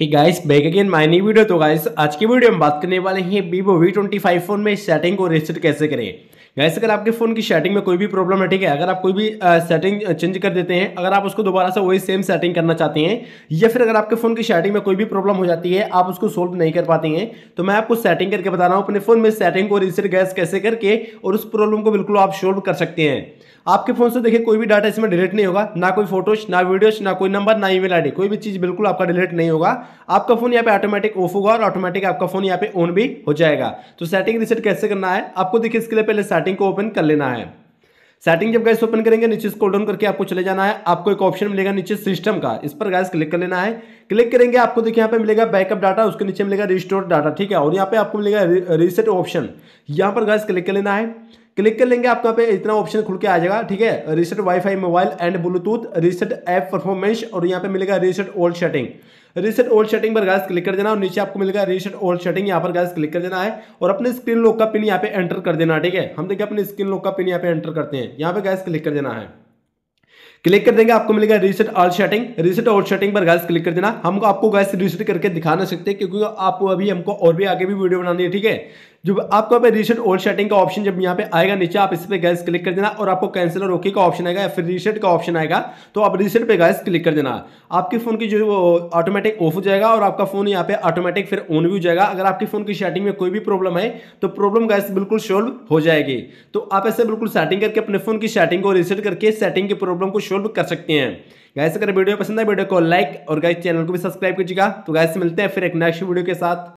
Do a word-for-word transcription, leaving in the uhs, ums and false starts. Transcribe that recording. Hey guys back again my new video. तो guys आज की वीडियो में बात करने वाले हैं Vivo V twenty five phone में सेटिंग को रीसेट कैसे करें। गाइस अगर आपके फ़ोन की सेटिंग में कोई भी प्रॉब्लम है, ठीक है, अगर आप कोई भी सेटिंग चेंज कर देते हैं, अगर आप उसको दोबारा से वही सेम सेटिंग करना चाहते हैं, या फिर अगर आपके फ़ोन की सेटिंग में कोई भी प्रॉब्लम हो जाती है, आप उसको सोल्व नहीं कर पाते हैं, तो मैं आपको सेटिंग करके बता रहा हूँ अपने फ़ोन में सेटिंग को रीसेट गैस कैसे करके, और उस प्रॉब्लम को बिल्कुल आप सोल्व कर सकते हैं। आपके फ़ोन से देखिए कोई भी डाटा इसमें डिलीट नहीं होगा, ना कोई फोटोज, ना वीडियोज, ना कोई नंबर, ना ईमेल आईडी, कोई भी चीज़ बिल्कुल आपका डिलीट नहीं होगा। आपका फ़ोन यहाँ पे ऑटोमेटिक ऑफ होगा और ऑटोमेटिक आपका फ़ोन यहाँ पे ऑन भी हो जाएगा। तो सेटिंग रीसेट कैसे करना है आपको, देखिए इसके लिए पहले सेटिंग को ओपन कर लेना है। सेटिंग जब गैस ओपन करेंगे, नीचे स्क्रॉल डाउन करके आपको चले जाना है। आपको एक ऑप्शन मिलेगा नीचे सिस्टम का, इस पर गैस क्लिक कर लेना है। क्लिक करेंगे आपको देखिए यहाँ पे मिलेगा बैकअप डाटा, उसके नीचे मिलेगा रिस्टोर डाटा, ठीक है, और यहाँ पे आपको मिलेगा रीसेट ऑप्शन, यहाँ पर गैस क्लिक कर लेना है। क्लिक कर लेंगे आपको यहाँ पे इतना ऑप्शन खुल के आ जाएगा, ठीक है, reset wifi mobile and Bluetooth, reset app performance, और यहाँ पे मिलेगा reset old setting. Reset old setting पर गैस क्लिक कर देना और नीचे आपको मिलेगा रीसेट ओल्ड सेटिंग, यहाँ पर गैस क्लिक कर देना है और अपने स्क्रीन लॉक का पिन यहाँ पे एंटर कर देना, ठीक है। हम देखिए अपने स्क्रीन लॉक का पिन यहाँ पे एंटर करते हैं, यहाँ पे गैस क्लिक कर देना है। क्लिक कर देंगे आपको मिलेगा reset all setting. Reset all setting पर गैस क्लिक कर देना। हमको आपको गैस रीसेट करके दिखा नहीं सकते क्योंकि आपको अभी हमको और भी आगे भी वीडियो बनानी है, ठीक है। जो आपको पे रीसेट ऑल सेटिंग का ऑप्शन जब यहाँ पे आएगा नीचे, आप इस पर गैस क्लिक कर देना और आपको कैंसिल और ओके का ऑप्शन आएगा या फिर रीसेट का ऑप्शन आएगा, तो आप रीसेट पे गैस क्लिक कर देना। आपके फ़ोन की जो ऑटोमेटिक ऑफ हो जाएगा और आपका फ़ोन यहाँ पे ऑटोमेटिक फिर ऑन भी हो जाएगा। अगर आपके फ़ोन की सेटिंग में कोई भी प्रॉब्लम है तो प्रॉब्लम गैस बिल्कुल सॉल्व हो जाएगी। तो आप ऐसे बिल्कुल सेटिंग करके अपने फ़ोन की सेटिंग को रीसेट करके सेटिंग की प्रॉब्लम को सॉल्व कर सकते हैं। गैस अगर वीडियो पसंद है, वीडियो को लाइक और गैस चैनल को भी सब्सक्राइब कीजिएगा। तो गैस मिलते हैं फिर एक नेक्स्ट वीडियो के साथ।